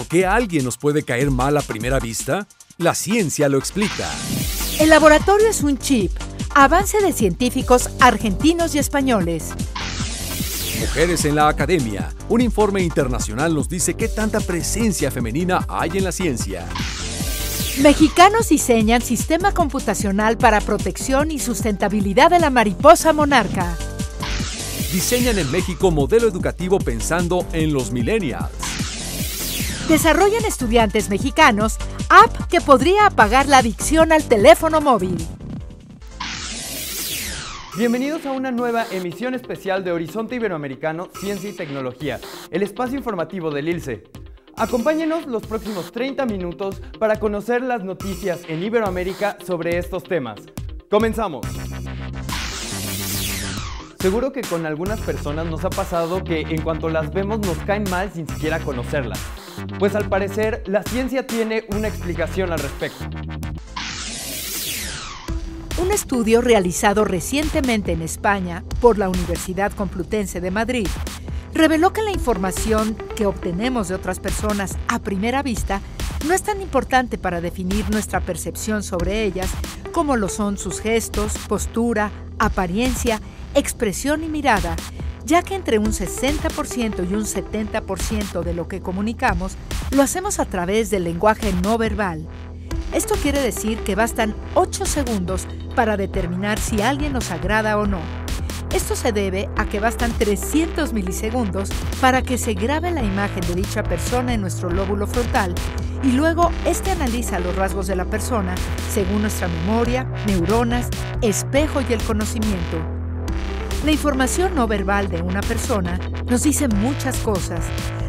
¿Por qué alguien nos puede caer mal a primera vista? La ciencia lo explica. El laboratorio es un chip. Avance de científicos argentinos y españoles. Mujeres en la academia. Un informe internacional nos dice qué tanta presencia femenina hay en la ciencia. Mexicanos diseñan sistema computacional para protección y sustentabilidad de la mariposa monarca. Diseñan en México modelo educativo pensando en los millennials. Desarrollan estudiantes mexicanos app que podría apagar la adicción al teléfono móvil. Bienvenidos a una nueva emisión especial de Horizonte Iberoamericano Ciencia y Tecnología, el espacio informativo del ILCE. Acompáñenos los próximos 30 minutos para conocer las noticias en Iberoamérica sobre estos temas. ¡Comenzamos! Seguro que con algunas personas nos ha pasado que en cuanto las vemos nos caen mal sin siquiera conocerlas. Pues al parecer, la ciencia tiene una explicación al respecto. Un estudio realizado recientemente en España por la Universidad Complutense de Madrid reveló que la información que obtenemos de otras personas a primera vista no es tan importante para definir nuestra percepción sobre ellas como lo son sus gestos, postura, apariencia, expresión y mirada, ya que entre un 60% y un 70% de lo que comunicamos lo hacemos a través del lenguaje no verbal. Esto quiere decir que bastan 8 segundos para determinar si alguien nos agrada o no. Esto se debe a que bastan 300 milisegundos para que se grabe la imagen de dicha persona en nuestro lóbulo frontal y luego este analiza los rasgos de la persona según nuestra memoria, neuronas, espejo y el conocimiento. La información no verbal de una persona nos dice muchas cosas.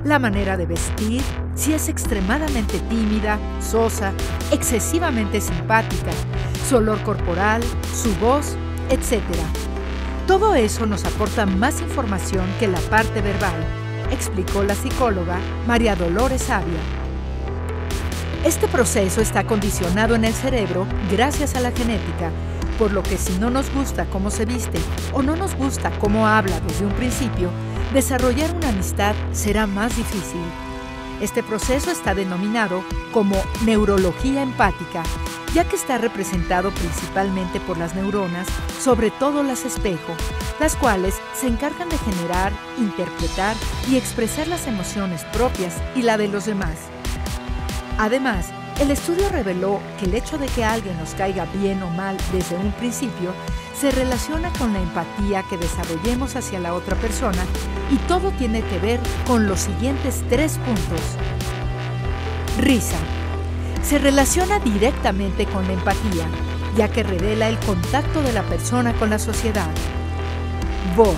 La manera de vestir, si es extremadamente tímida, sosa, excesivamente simpática, su olor corporal, su voz, etc. Todo eso nos aporta más información que la parte verbal, explicó la psicóloga María Dolores Avia. Este proceso está condicionado en el cerebro gracias a la genética, por lo que si no nos gusta cómo se viste o no nos gusta cómo habla desde un principio, desarrollar una amistad será más difícil. Este proceso está denominado como neurología empática, ya que está representado principalmente por las neuronas, sobre todo las espejo, las cuales se encargan de generar, interpretar y expresar las emociones propias y la de los demás. Además, el estudio reveló que el hecho de que alguien nos caiga bien o mal desde un principio se relaciona con la empatía que desarrollemos hacia la otra persona y todo tiene que ver con los siguientes 3 puntos. Risa. Se relaciona directamente con la empatía, ya que revela el contacto de la persona con la sociedad. Voz.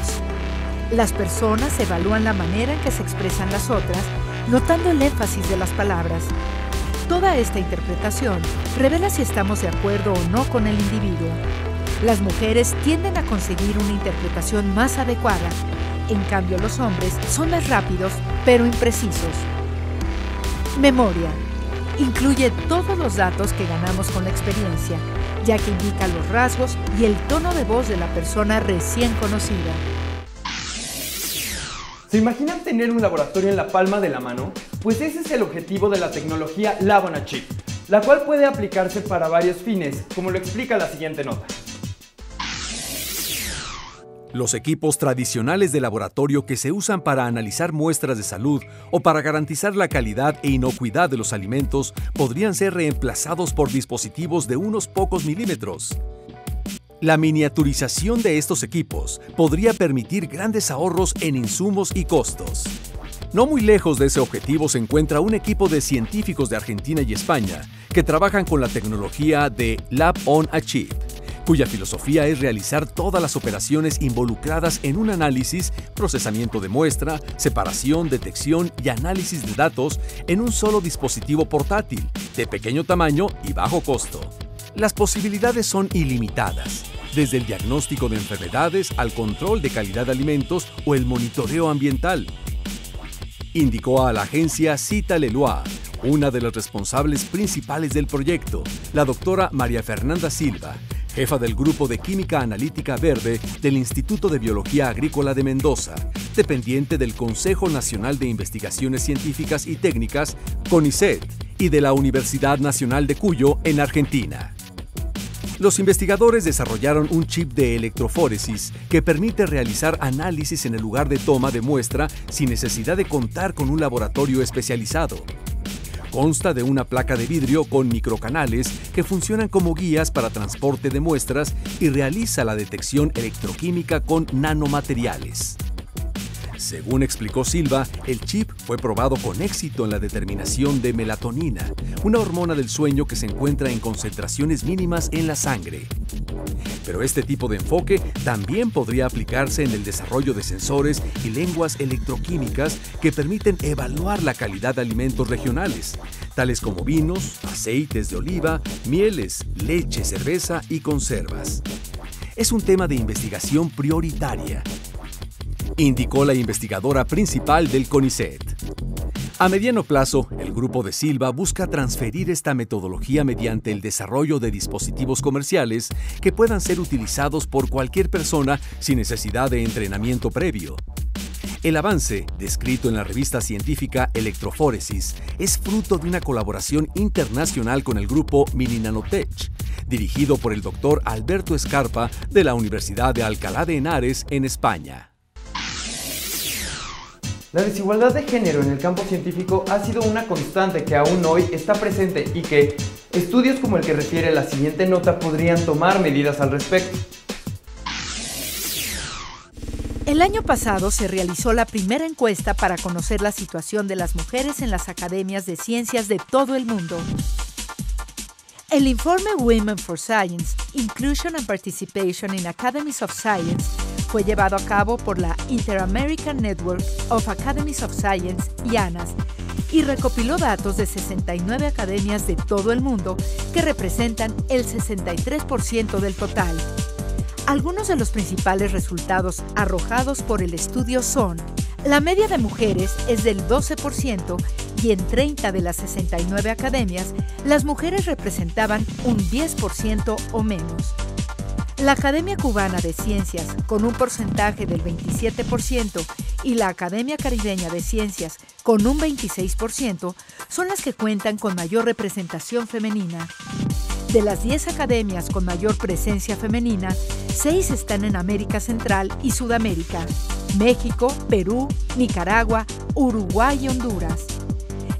Las personas evalúan la manera en que se expresan las otras, notando el énfasis de las palabras. Toda esta interpretación revela si estamos de acuerdo o no con el individuo. Las mujeres tienden a conseguir una interpretación más adecuada. En cambio, los hombres son más rápidos, pero imprecisos. Memoria. Incluye todos los datos que ganamos con la experiencia, ya que indica los rasgos y el tono de voz de la persona recién conocida. ¿Se imaginan tener un laboratorio en la palma de la mano? Pues ese es el objetivo de la tecnología Lab-on-a-chip, la cual puede aplicarse para varios fines, como lo explica la siguiente nota. Los equipos tradicionales de laboratorio que se usan para analizar muestras de salud o para garantizar la calidad e inocuidad de los alimentos podrían ser reemplazados por dispositivos de unos pocos milímetros. La miniaturización de estos equipos podría permitir grandes ahorros en insumos y costos. No muy lejos de ese objetivo se encuentra un equipo de científicos de Argentina y España que trabajan con la tecnología de Lab-on-a-chip, cuya filosofía es realizar todas las operaciones involucradas en un análisis, procesamiento de muestra, separación, detección y análisis de datos en un solo dispositivo portátil, de pequeño tamaño y bajo costo. Las posibilidades son ilimitadas, desde el diagnóstico de enfermedades al control de calidad de alimentos o el monitoreo ambiental, indicó a la agencia Cita Leloa, una de las responsables principales del proyecto, la doctora María Fernanda Silva, jefa del Grupo de Química Analítica Verde del Instituto de Biología Agrícola de Mendoza, dependiente del Consejo Nacional de Investigaciones Científicas y Técnicas, CONICET, y de la Universidad Nacional de Cuyo, en Argentina. Los investigadores desarrollaron un chip de electroforesis que permite realizar análisis en el lugar de toma de muestra sin necesidad de contar con un laboratorio especializado. Consta de una placa de vidrio con microcanales que funcionan como guías para transporte de muestras y realiza la detección electroquímica con nanomateriales. Según explicó Silva, el chip fue probado con éxito en la determinación de melatonina, una hormona del sueño que se encuentra en concentraciones mínimas en la sangre. Pero este tipo de enfoque también podría aplicarse en el desarrollo de sensores y lenguas electroquímicas que permiten evaluar la calidad de alimentos regionales, tales como vinos, aceites de oliva, mieles, leche, cerveza y conservas. Es un tema de investigación prioritaria, indicó la investigadora principal del CONICET. A mediano plazo, el grupo de Silva busca transferir esta metodología mediante el desarrollo de dispositivos comerciales que puedan ser utilizados por cualquier persona sin necesidad de entrenamiento previo. El avance, descrito en la revista científica Electroforesis, es fruto de una colaboración internacional con el grupo Mininanotech, dirigido por el doctor Alberto Escarpa de la Universidad de Alcalá de Henares, en España. La desigualdad de género en el campo científico ha sido una constante que aún hoy está presente y que estudios como el que refiere la siguiente nota podrían tomar medidas al respecto. El año pasado se realizó la primera encuesta para conocer la situación de las mujeres en las academias de ciencias de todo el mundo. El informe Women for Science, Inclusion and Participation in Academies of Science fue llevado a cabo por la Inter-American Network of Academies of Science y ANAS y recopiló datos de 69 academias de todo el mundo que representan el 63% del total. Algunos de los principales resultados arrojados por el estudio son: la media de mujeres es del 12% y en 30 de las 69 academias las mujeres representaban un 10% o menos. La Academia Cubana de Ciencias, con un porcentaje del 27%, y la Academia Caribeña de Ciencias, con un 26%, son las que cuentan con mayor representación femenina. De las 10 academias con mayor presencia femenina, 6 están en América Central y Sudamérica: México, Perú, Nicaragua, Uruguay y Honduras.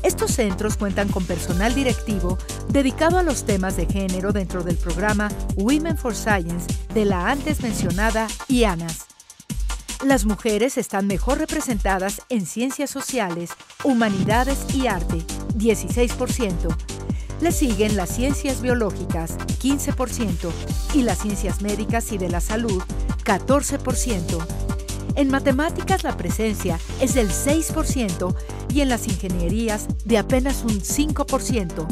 Estos centros cuentan con personal directivo dedicado a los temas de género dentro del programa Women for Science de la antes mencionada IANAS. Las mujeres están mejor representadas en ciencias sociales, humanidades y arte, 16%. Le siguen las ciencias biológicas, 15%, y las ciencias médicas y de la salud, 14%. En matemáticas la presencia es del 6% y en las ingenierías de apenas un 5%.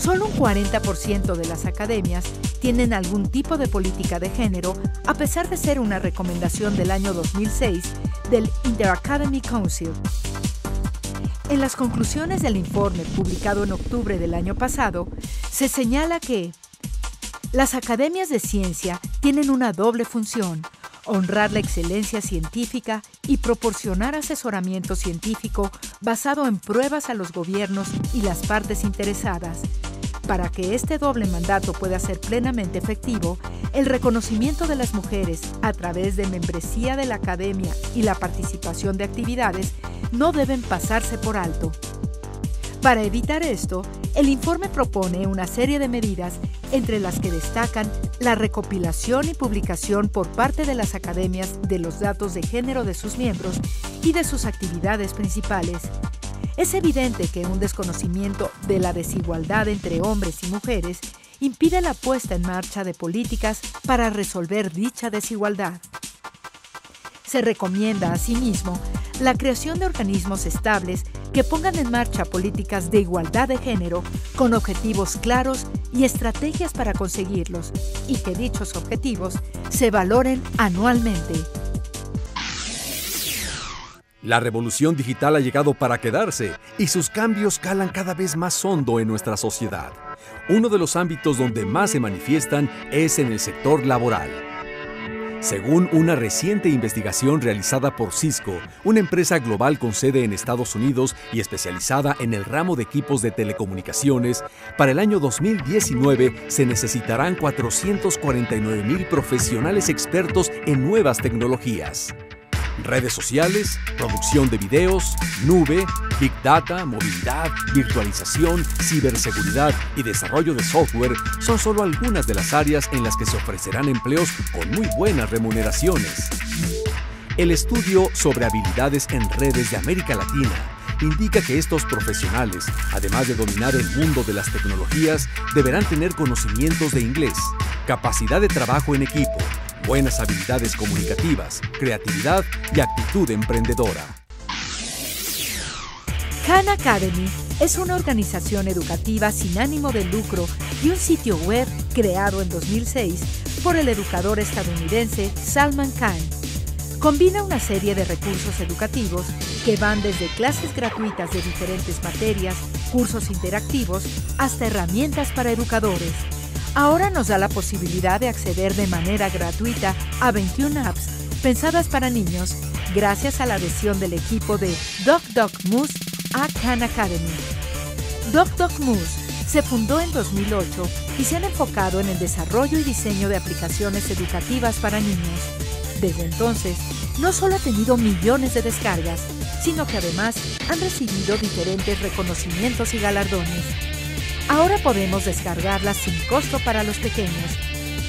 Solo un 40% de las academias tienen algún tipo de política de género, a pesar de ser una recomendación del año 2006 del Interacademy Council. En las conclusiones del informe publicado en octubre del año pasado, se señala que las academias de ciencia tienen una doble función: honrar la excelencia científica y proporcionar asesoramiento científico basado en pruebas a los gobiernos y las partes interesadas. Para que este doble mandato pueda ser plenamente efectivo, el reconocimiento de las mujeres a través de membresía de la academia y la participación de actividades no deben pasarse por alto. Para evitar esto, el informe propone una serie de medidas, entre las que destacan la recopilación y publicación por parte de las academias de los datos de género de sus miembros y de sus actividades principales. Es evidente que un desconocimiento de la desigualdad entre hombres y mujeres impide la puesta en marcha de políticas para resolver dicha desigualdad. Se recomienda, asimismo, la creación de organismos estables que pongan en marcha políticas de igualdad de género con objetivos claros y estrategias para conseguirlos, y que dichos objetivos se valoren anualmente. La revolución digital ha llegado para quedarse y sus cambios calan cada vez más hondo en nuestra sociedad, Uno de los ámbitos donde más se manifiestan es en el sector laboral. Según una reciente investigación realizada por Cisco, una empresa global con sede en Estados Unidos y especializada en el ramo de equipos de telecomunicaciones, para el año 2019 se necesitarán 449,000 profesionales expertos en nuevas tecnologías. Redes sociales, producción de videos, nube, Big Data, movilidad, virtualización, ciberseguridad y desarrollo de software son solo algunas de las áreas en las que se ofrecerán empleos con muy buenas remuneraciones. El estudio sobre habilidades en redes de América Latina indica que estos profesionales, además de dominar el mundo de las tecnologías, deberán tener conocimientos de inglés, capacidad de trabajo en equipo, buenas habilidades comunicativas, creatividad y actitud emprendedora. Khan Academy es una organización educativa sin ánimo de lucro y un sitio web creado en 2006 por el educador estadounidense Salman Khan. Combina una serie de recursos educativos que van desde clases gratuitas de diferentes materias, cursos interactivos, hasta herramientas para educadores. Ahora nos da la posibilidad de acceder de manera gratuita a 21 apps pensadas para niños gracias a la adhesión del equipo de Duck Duck Moose a Khan Academy. Duck Duck Moose se fundó en 2008 y se han enfocado en el desarrollo y diseño de aplicaciones educativas para niños. Desde entonces, no solo ha tenido millones de descargas, sino que además han recibido diferentes reconocimientos y galardones. Ahora podemos descargarlas sin costo para los pequeños.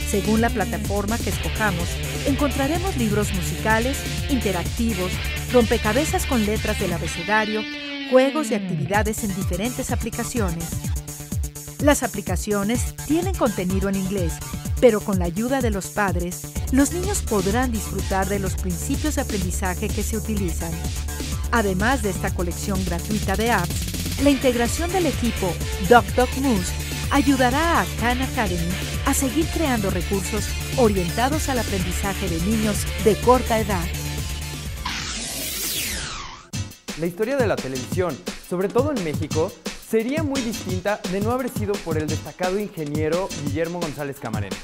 Según la plataforma que escojamos, encontraremos libros musicales, interactivos, rompecabezas con letras del abecedario, juegos y actividades en diferentes aplicaciones. Las aplicaciones tienen contenido en inglés, pero con la ayuda de los padres, los niños podrán disfrutar de los principios de aprendizaje que se utilizan. Además de esta colección gratuita de apps, la integración del equipo Duck Duck Moose ayudará a Khan Academy a seguir creando recursos orientados al aprendizaje de niños de corta edad. La historia de la televisión, sobre todo en México, sería muy distinta de no haber sido por el destacado ingeniero Guillermo González Camarena.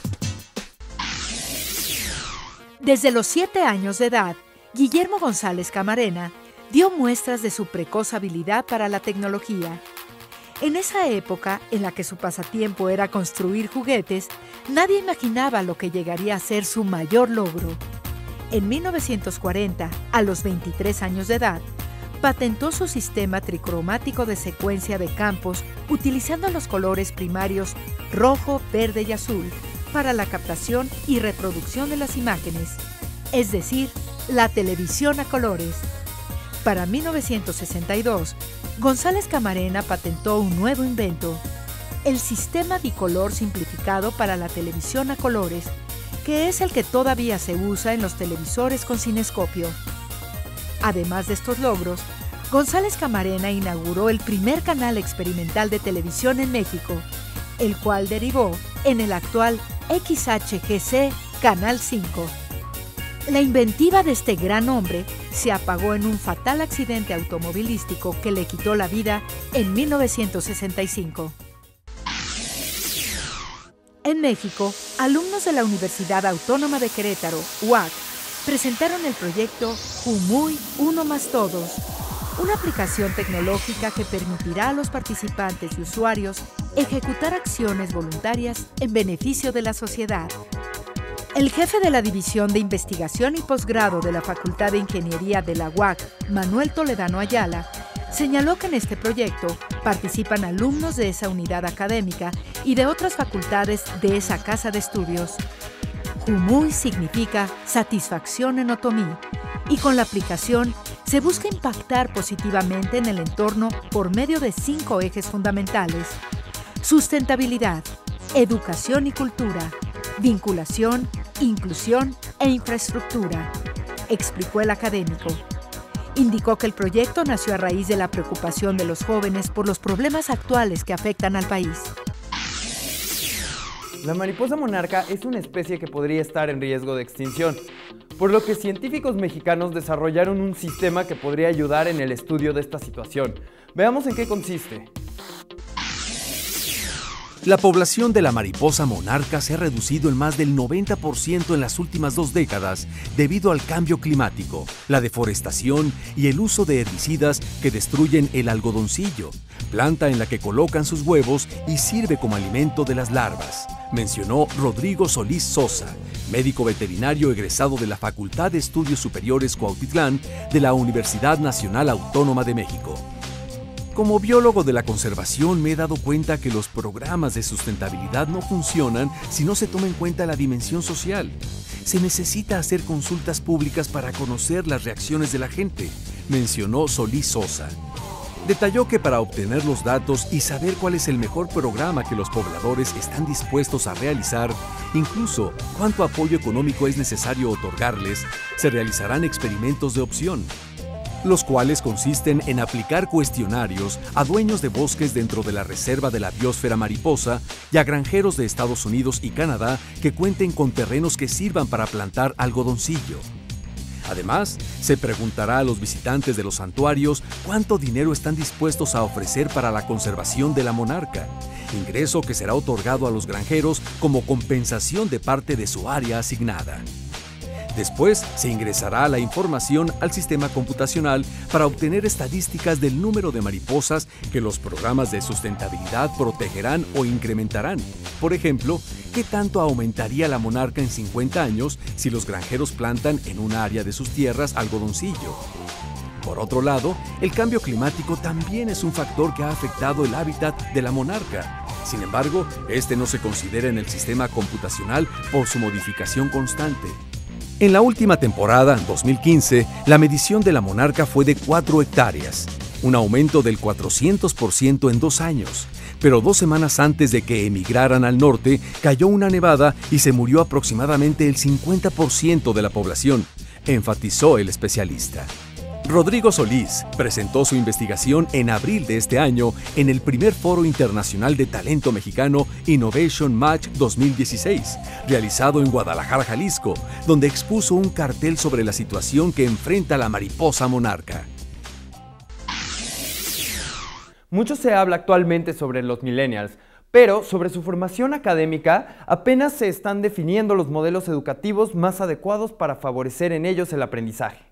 Desde los 7 años de edad, Guillermo González Camarena dio muestras de su precoz habilidad para la tecnología. En esa época, en la que su pasatiempo era construir juguetes, nadie imaginaba lo que llegaría a ser su mayor logro. En 1940, a los 23 años de edad, patentó su sistema tricromático de secuencia de campos utilizando los colores primarios rojo, verde y azul para la captación y reproducción de las imágenes, es decir, la televisión a colores. Para 1962, González Camarena patentó un nuevo invento, el sistema bicolor simplificado para la televisión a colores, que es el que todavía se usa en los televisores con cinescopio. Además de estos logros, González Camarena inauguró el primer canal experimental de televisión en México, el cual derivó en el actual XHGC Canal 5. La inventiva de este gran hombre se apagó en un fatal accidente automovilístico que le quitó la vida en 1965. En México, alumnos de la Universidad Autónoma de Querétaro, UAC, presentaron el proyecto Humuy Uno Más Todos, una aplicación tecnológica que permitirá a los participantes y usuarios ejecutar acciones voluntarias en beneficio de la sociedad. El jefe de la División de Investigación y Posgrado de la Facultad de Ingeniería de la UAC, Manuel Toledano Ayala, señaló que en este proyecto participan alumnos de esa unidad académica y de otras facultades de esa casa de estudios. Humuy significa satisfacción en otomí, y con la aplicación se busca impactar positivamente en el entorno por medio de 5 ejes fundamentales: sustentabilidad, educación y cultura, vinculación, inclusión e infraestructura, explicó el académico. Indicó que el proyecto nació a raíz de la preocupación de los jóvenes por los problemas actuales que afectan al país. La mariposa monarca es una especie que podría estar en riesgo de extinción, por lo que científicos mexicanos desarrollaron un sistema que podría ayudar en el estudio de esta situación. Veamos en qué consiste. La población de la mariposa monarca se ha reducido en más del 90% en las últimas 2 décadas debido al cambio climático, la deforestación y el uso de herbicidas que destruyen el algodoncillo, planta en la que colocan sus huevos y sirve como alimento de las larvas, mencionó Rodrigo Solís Sosa, médico veterinario egresado de la Facultad de Estudios Superiores Cuautitlán de la Universidad Nacional Autónoma de México. Como biólogo de la conservación me he dado cuenta que los programas de sustentabilidad no funcionan si no se toma en cuenta la dimensión social. Se necesita hacer consultas públicas para conocer las reacciones de la gente, mencionó Solís Sosa. Detalló que para obtener los datos y saber cuál es el mejor programa que los pobladores están dispuestos a realizar, incluso cuánto apoyo económico es necesario otorgarles, se realizarán experimentos de opción, los cuales consisten en aplicar cuestionarios a dueños de bosques dentro de la Reserva de la Biósfera Mariposa y a granjeros de Estados Unidos y Canadá que cuenten con terrenos que sirvan para plantar algodoncillo. Además, se preguntará a los visitantes de los santuarios cuánto dinero están dispuestos a ofrecer para la conservación de la monarca, ingreso que será otorgado a los granjeros como compensación de parte de su área asignada. Después se ingresará la información al sistema computacional para obtener estadísticas del número de mariposas que los programas de sustentabilidad protegerán o incrementarán. Por ejemplo, ¿qué tanto aumentaría la monarca en 50 años si los granjeros plantan en un área de sus tierras algodoncillo? Por otro lado, el cambio climático también es un factor que ha afectado el hábitat de la monarca. Sin embargo, este no se considera en el sistema computacional por su modificación constante. En la última temporada, 2015, la medición de la monarca fue de 4 hectáreas, un aumento del 400% en 2 años. Pero 2 semanas antes de que emigraran al norte, cayó una nevada y se murió aproximadamente el 50% de la población, enfatizó el especialista. Rodrigo Solís presentó su investigación en abril de este año en el primer Foro Internacional de Talento Mexicano Innovation Match 2016, realizado en Guadalajara, Jalisco, donde expuso un cartel sobre la situación que enfrenta la mariposa monarca. Mucho se habla actualmente sobre los millennials, pero sobre su formación académica apenas se están definiendo los modelos educativos más adecuados para favorecer en ellos el aprendizaje.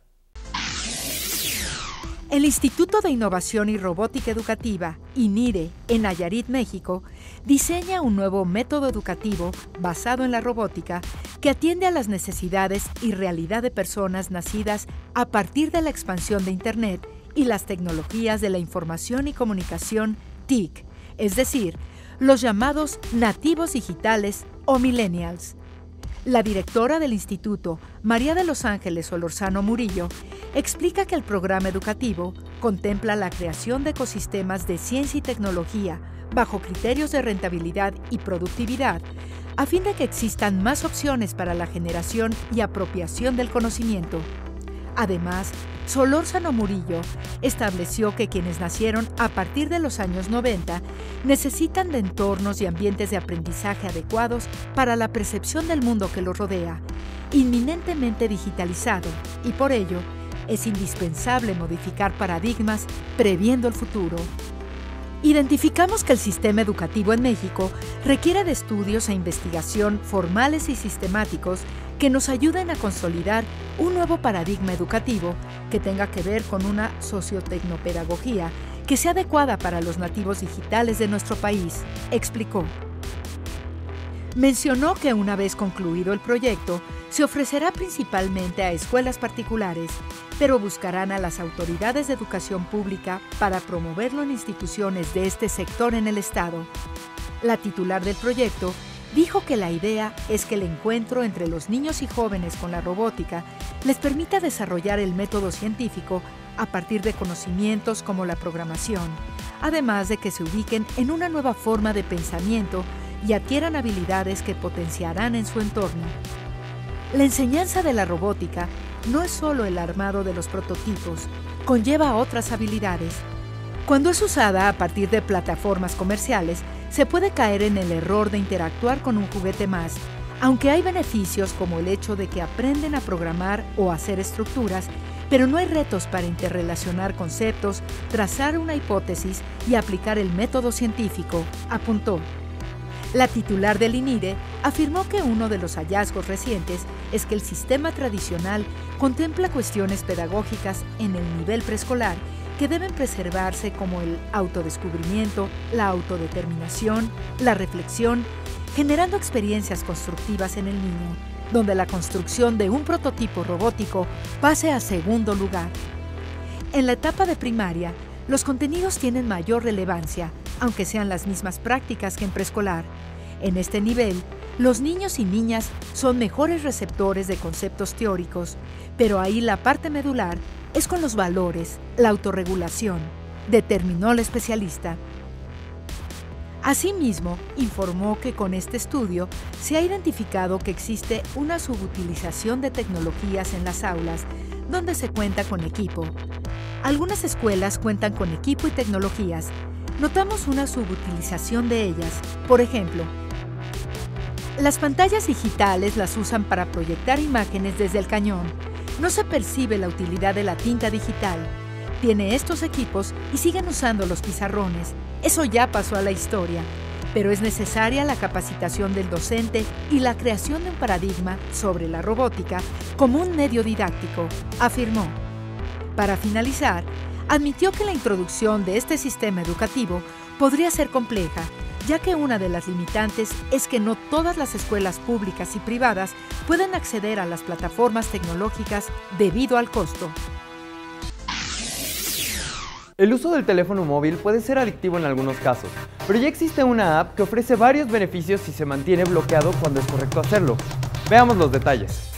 El Instituto de Innovación y Robótica Educativa, INIRE, en Nayarit, México, diseña un nuevo método educativo basado en la robótica que atiende a las necesidades y realidad de personas nacidas a partir de la expansión de Internet y las tecnologías de la información y comunicación TIC, es decir, los llamados nativos digitales o millennials. La directora del instituto, María de los Ángeles Solorzano Murillo, explica que el programa educativo contempla la creación de ecosistemas de ciencia y tecnología bajo criterios de rentabilidad y productividad, a fin de que existan más opciones para la generación y apropiación del conocimiento. Además, Solórzano Murillo estableció que quienes nacieron a partir de los años 90 necesitan de entornos y ambientes de aprendizaje adecuados para la percepción del mundo que los rodea, inminentemente digitalizado, y por ello es indispensable modificar paradigmas previendo el futuro. Identificamos que el sistema educativo en México requiere de estudios e investigación formales y sistemáticos que nos ayuden a consolidar un nuevo paradigma educativo que tenga que ver con una sociotecnopedagogía que sea adecuada para los nativos digitales de nuestro país, explicó. Mencionó que una vez concluido el proyecto, se ofrecerá principalmente a escuelas particulares, pero buscarán a las autoridades de educación pública para promoverlo en instituciones de este sector en el estado. La titular del proyecto dijo que la idea es que el encuentro entre los niños y jóvenes con la robótica les permita desarrollar el método científico a partir de conocimientos como la programación, además de que se ubiquen en una nueva forma de pensamiento y adquieran habilidades que potenciarán en su entorno. La enseñanza de la robótica no es solo el armado de los prototipos, conlleva otras habilidades. Cuando es usada a partir de plataformas comerciales, se puede caer en el error de interactuar con un juguete más, aunque hay beneficios como el hecho de que aprenden a programar o hacer estructuras, pero no hay retos para interrelacionar conceptos, trazar una hipótesis y aplicar el método científico, apuntó. La titular del INIRE afirmó que uno de los hallazgos recientes es que el sistema tradicional contempla cuestiones pedagógicas en el nivel preescolar que deben preservarse, como el autodescubrimiento, la autodeterminación, la reflexión, generando experiencias constructivas en el niño, donde la construcción de un prototipo robótico pase a segundo lugar. En la etapa de primaria, los contenidos tienen mayor relevancia, aunque sean las mismas prácticas que en preescolar. En este nivel, los niños y niñas son mejores receptores de conceptos teóricos, pero ahí la parte medular es con los valores, la autorregulación, determinó la especialista. Asimismo, informó que con este estudio se ha identificado que existe una subutilización de tecnologías en las aulas, donde se cuenta con equipo. Algunas escuelas cuentan con equipo y tecnologías. Notamos una subutilización de ellas. Por ejemplo, las pantallas digitales las usan para proyectar imágenes desde el cañón. No se percibe la utilidad de la tinta digital. Tiene estos equipos y siguen usando los pizarrones. Eso ya pasó a la historia. Pero es necesaria la capacitación del docente y la creación de un paradigma sobre la robótica como un medio didáctico, afirmó. Para finalizar, admitió que la introducción de este sistema educativo podría ser compleja, ya que una de las limitantes es que no todas las escuelas públicas y privadas pueden acceder a las plataformas tecnológicas debido al costo. El uso del teléfono móvil puede ser adictivo en algunos casos, pero ya existe una app que ofrece varios beneficios si se mantiene bloqueado cuando es correcto hacerlo. Veamos los detalles.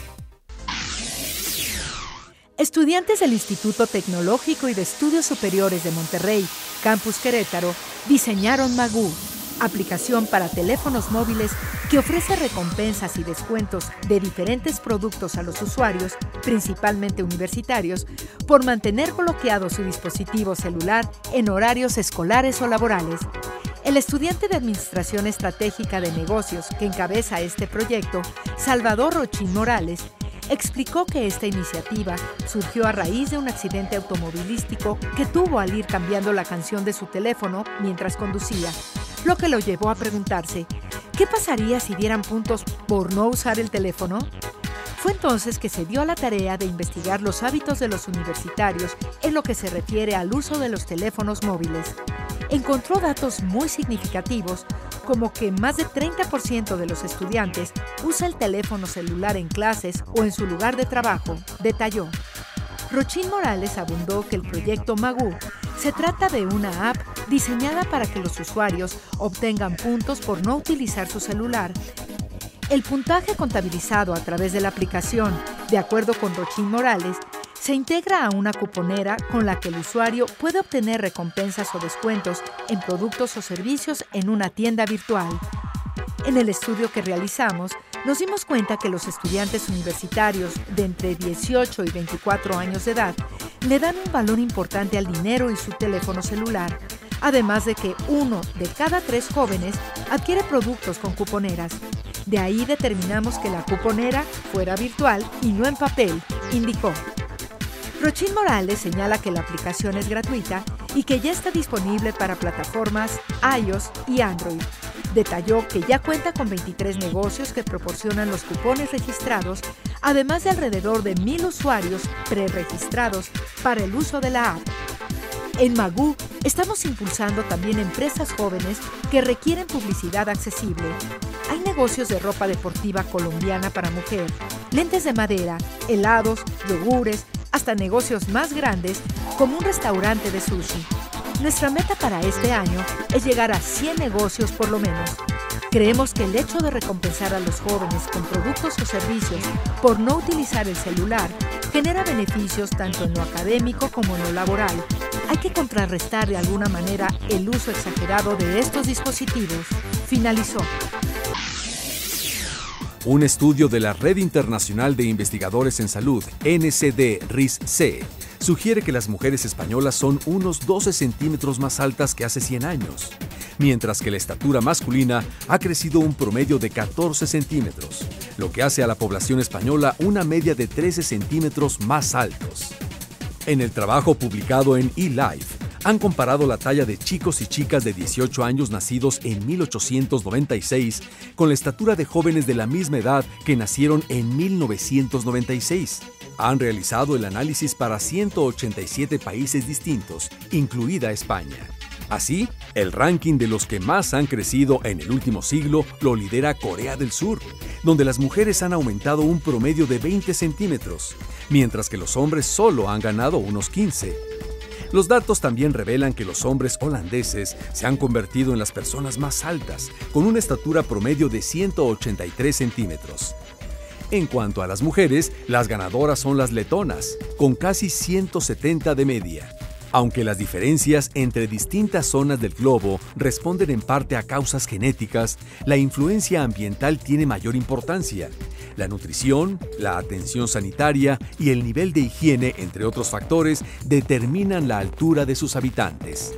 Estudiantes del Instituto Tecnológico y de Estudios Superiores de Monterrey, Campus Querétaro, diseñaron Magú, aplicación para teléfonos móviles que ofrece recompensas y descuentos de diferentes productos a los usuarios, principalmente universitarios, por mantener bloqueado su dispositivo celular en horarios escolares o laborales. El estudiante de Administración Estratégica de Negocios que encabeza este proyecto, Salvador Rochín Morales, explicó que esta iniciativa surgió a raíz de un accidente automovilístico que tuvo al ir cambiando la canción de su teléfono mientras conducía, lo que lo llevó a preguntarse, ¿qué pasaría si dieran puntos por no usar el teléfono? Fue entonces que se dio a la tarea de investigar los hábitos de los universitarios en lo que se refiere al uso de los teléfonos móviles. Encontró datos muy significativos, como que más de 30% de los estudiantes usa el teléfono celular en clases o en su lugar de trabajo, detalló. Rochín Morales abundó que el proyecto Magú se trata de una app diseñada para que los usuarios obtengan puntos por no utilizar su celular. El puntaje contabilizado a través de la aplicación, de acuerdo con Rochín Morales, se integra a una cuponera con la que el usuario puede obtener recompensas o descuentos en productos o servicios en una tienda virtual. En el estudio que realizamos, nos dimos cuenta que los estudiantes universitarios de entre 18 y 24 años de edad le dan un valor importante al dinero y su teléfono celular, además de que 1 de cada 3 jóvenes adquiere productos con cuponeras. De ahí determinamos que la cuponera fuera virtual y no en papel, indicó. Rochín Morales señala que la aplicación es gratuita y que ya está disponible para plataformas iOS y Android. Detalló que ya cuenta con 23 negocios que proporcionan los cupones registrados, además de alrededor de 1,000 usuarios preregistrados para el uso de la app. En Magú estamos impulsando también empresas jóvenes que requieren publicidad accesible. Hay negocios de ropa deportiva colombiana para mujer, lentes de madera, helados, yogures, hasta negocios más grandes como un restaurante de sushi. Nuestra meta para este año es llegar a 100 negocios por lo menos. Creemos que el hecho de recompensar a los jóvenes con productos o servicios por no utilizar el celular genera beneficios tanto en lo académico como en lo laboral. Hay que contrarrestar de alguna manera el uso exagerado de estos dispositivos, finalizó. Un estudio de la Red Internacional de Investigadores en Salud, NCD-RIS-C, sugiere que las mujeres españolas son unos 12 centímetros más altas que hace 100 años, mientras que la estatura masculina ha crecido un promedio de 14 centímetros, lo que hace a la población española una media de 13 centímetros más altos. En el trabajo publicado en eLife, han comparado la talla de chicos y chicas de 18 años nacidos en 1896 con la estatura de jóvenes de la misma edad que nacieron en 1996. Han realizado el análisis para 187 países distintos, incluida España. Así, el ranking de los que más han crecido en el último siglo lo lidera Corea del Sur, donde las mujeres han aumentado un promedio de 20 centímetros, mientras que los hombres solo han ganado unos 15. Los datos también revelan que los hombres holandeses se han convertido en las personas más altas, con una estatura promedio de 183 centímetros. En cuanto a las mujeres, las ganadoras son las letonas, con casi 170 de media. Aunque las diferencias entre distintas zonas del globo responden en parte a causas genéticas, la influencia ambiental tiene mayor importancia. La nutrición, la atención sanitaria y el nivel de higiene, entre otros factores, determinan la altura de sus habitantes.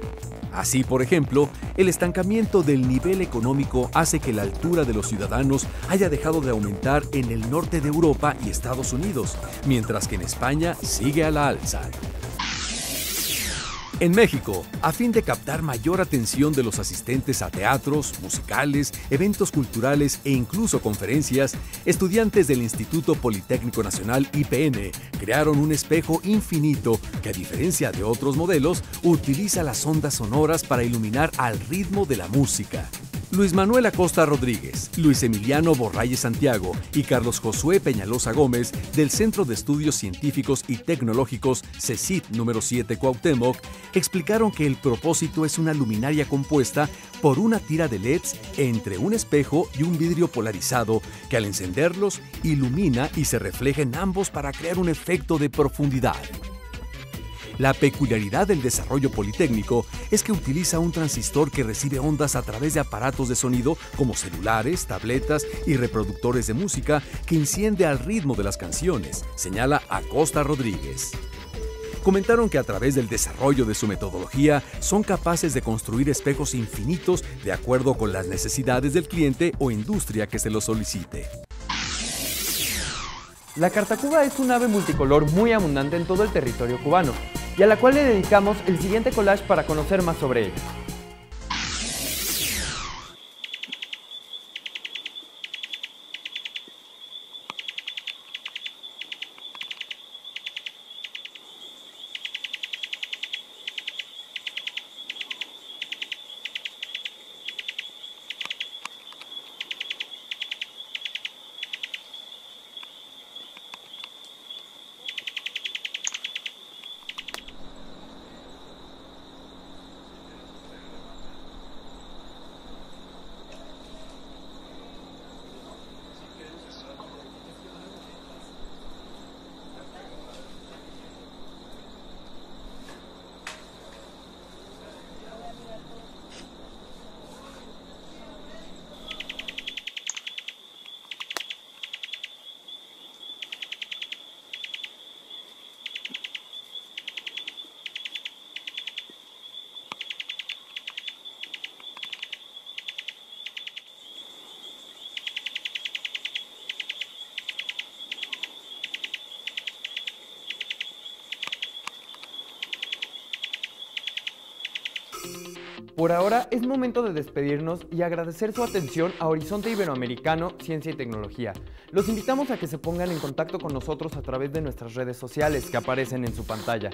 Así, por ejemplo, el estancamiento del nivel económico hace que la altura de los ciudadanos haya dejado de aumentar en el norte de Europa y Estados Unidos, mientras que en España sigue a la alza. En México, a fin de captar mayor atención de los asistentes a teatros, musicales, eventos culturales e incluso conferencias, estudiantes del Instituto Politécnico Nacional IPN crearon un espejo infinito que, a diferencia de otros modelos, utiliza las ondas sonoras para iluminar al ritmo de la música. Luis Manuel Acosta Rodríguez, Luis Emiliano Borralles Santiago y Carlos Josué Peñalosa Gómez del Centro de Estudios Científicos y Tecnológicos CECIT número 7 Cuauhtémoc explicaron que el propósito es una luminaria compuesta por una tira de LEDs entre un espejo y un vidrio polarizado que al encenderlos ilumina y se refleja en ambos para crear un efecto de profundidad. La peculiaridad del desarrollo politécnico es que utiliza un transistor que recibe ondas a través de aparatos de sonido como celulares, tabletas y reproductores de música que enciende al ritmo de las canciones, señala Acosta Rodríguez. Comentaron que a través del desarrollo de su metodología son capaces de construir espejos infinitos de acuerdo con las necesidades del cliente o industria que se lo solicite. La cartacuba es un ave multicolor muy abundante en todo el territorio cubano, y a la cual le dedicamos el siguiente collage para conocer más sobre ella. Por ahora es momento de despedirnos y agradecer su atención a Horizonte Iberoamericano Ciencia y Tecnología. Los invitamos a que se pongan en contacto con nosotros a través de nuestras redes sociales que aparecen en su pantalla,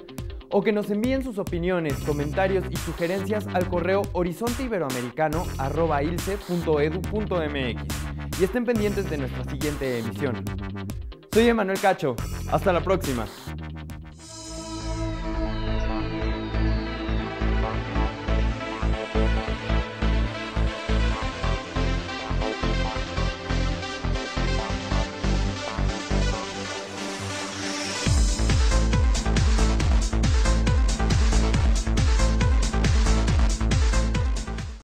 o que nos envíen sus opiniones, comentarios y sugerencias al correo horizonteiberoamericano@ilce.edu.mx y estén pendientes de nuestra siguiente emisión. Soy Emanuel Cacho, hasta la próxima.